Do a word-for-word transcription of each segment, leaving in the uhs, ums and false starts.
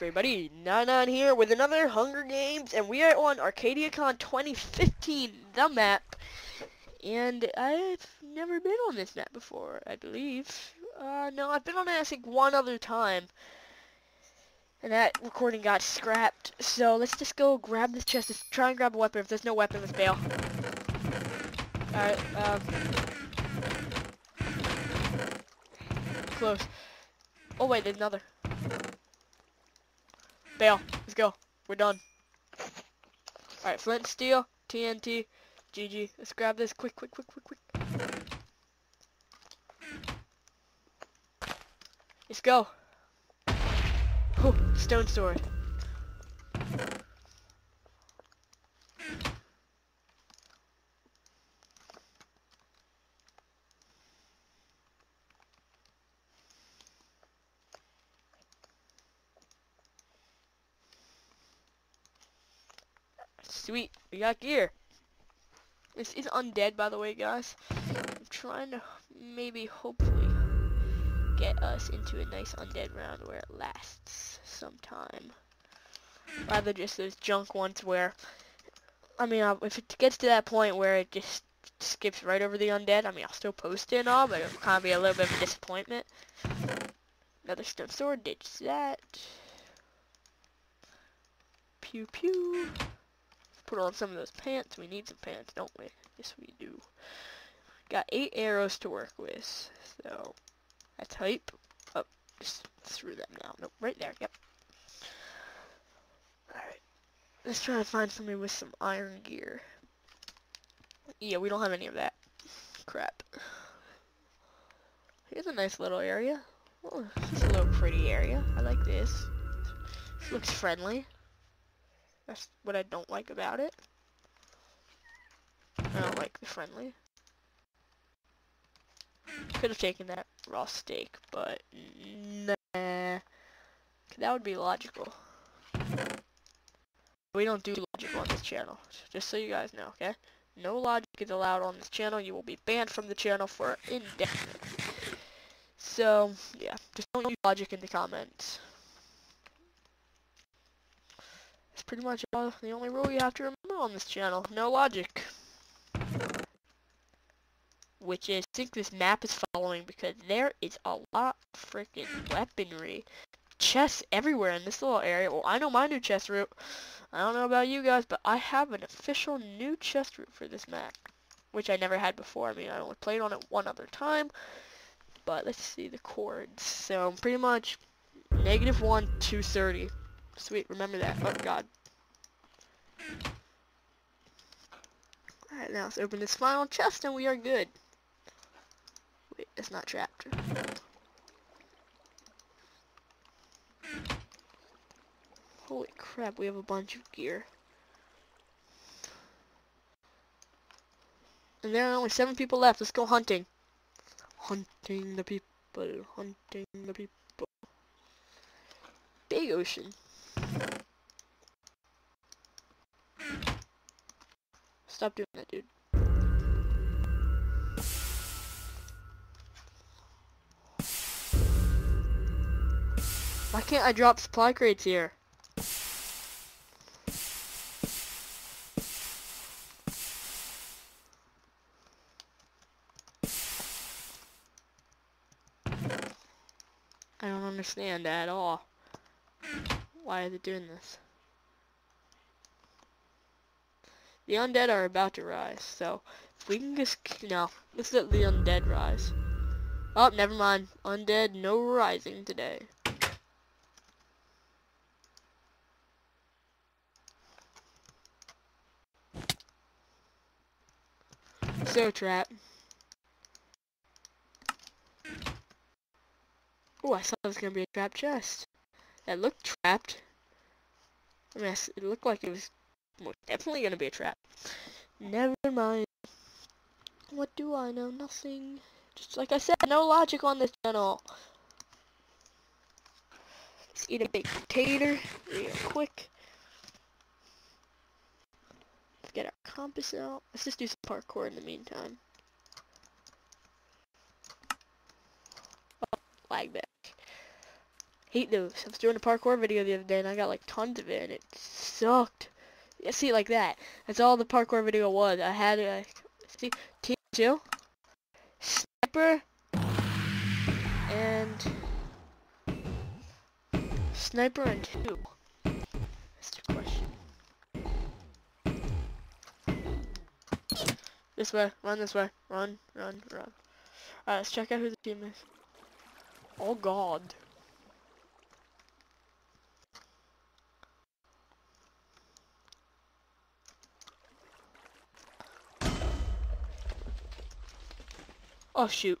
everybody, Nanan here with another Hunger Games, and we are on ArcadiaCon twenty fifteen, the map, and I've never been on this map before, I believe. Uh, no, I've been on it, I think, one other time, and that recording got scrapped, so let's just go grab this chest. Let's try and grab a weapon. If there's no weapon, let's bail. Alright, um... close. Oh wait, there's another. Bail. Let's go. We're done. Alright, flint, steel, T N T, G G. Let's grab this. Quick, quick, quick, quick, quick. Let's go. Oh, stone sword. Sweet, we got gear. This is undead, by the way, guys. I'm trying to maybe, hopefully, get us into a nice undead round where it lasts sometime. Rather just those junk ones where, I mean, I'll, if it gets to that point where it just skips right over the undead, I mean, I'll still post it and all, but it'll kind of be a little bit of a disappointment. Another stone sword, ditch that. Pew pew. Put on some of those pants. We need some pants, don't we? Yes, we do. Got eight arrows to work with, so I type up oh, just through them now. Nope, right there. Yep. All right, let's try to find somebody with some iron gear. Yeah, we don't have any of that. Crap. Here's a nice little area. Oh, this is a little pretty area. I like this. This looks friendly. That's what I don't like about it. I don't like the friendly. Could have taken that raw steak, but nah. That would be logical. We don't do logic on this channel, just so you guys know, okay? No logic is allowed on this channel. You will be banned from the channel for indefinite. So, yeah, just don't use logic in the comments. That's pretty much all, the only rule you have to remember on this channel. No logic. Which is, I think this map is following because there is a lot of freaking weaponry. Chests everywhere in this little area. Well, I know my new chest route. I don't know about you guys, but I have an official new chest route for this map. Which I never had before. I mean, I only played on it one other time. But let's see the chords. So, pretty much, negative one, two thirty. Sweet, remember that. Oh, God. Alright, now let's open this final chest and we are good. Wait, it's not trapped. Holy crap, we have a bunch of gear. And there are only seven people left. Let's go hunting. Hunting the people. Hunting the people. Big ocean. Stop doing that, dude. Why can't I drop supply crates here? I don't understand at all. Why is it doing this? The undead are about to rise, so if we can just, no, let's let the undead rise. Oh, never mind. Undead, no rising today. So trap. Oh, I thought it was gonna be a trap chest. That looked trapped. I mean, it looked like it was most definitely gonna be a trap. Never mind. What do I know? Nothing. Just like I said, no logic on this channel. Let's eat a baked potato real quick. Let's get our compass out. Let's just do some parkour in the meantime. Oh, lag back. hate those. I was doing a parkour video the other day and I got like tons of it and it sucked. Yeah, see, like that. That's all the parkour video was. I had a, see, team two, sniper, and sniper and two. That's the question. This way, run this way, run, run, run. Alright, let's check out who the team is. Oh god. Oh shoot.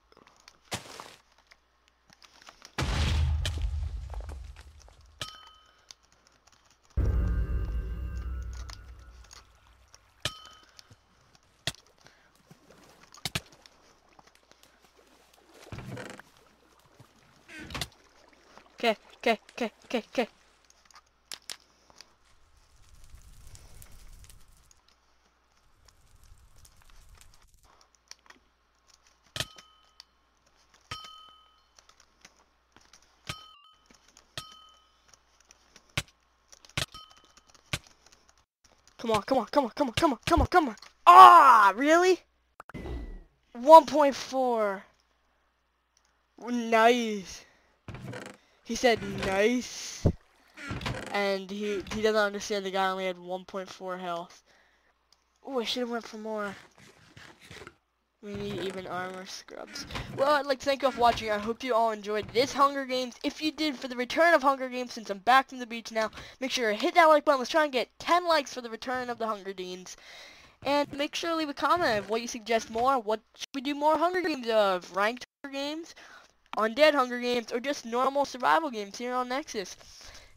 Okay, okay, okay, okay, okay. Come on, come on, come on, come on, come on, come on, come on. Ah, really? one point four. Nice. He said nice, and he he doesn't understand the guy only had one point four health. Oh, I should have went for more. We need even armor scrubs. Well, I'd like to thank you all for watching. I hope you all enjoyed this Hunger Games. If you did, for the return of Hunger Games, since I'm back from the beach now, make sure to hit that like button. Let's try and get ten likes for the return of the Hunger Games. And make sure to leave a comment of what you suggest more. What should we do more Hunger Games of? Ranked Hunger Games? Undead Hunger Games, or just normal survival games here on Nexus.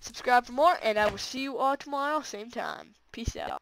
Subscribe for more, and I will see you all tomorrow, same time. Peace out.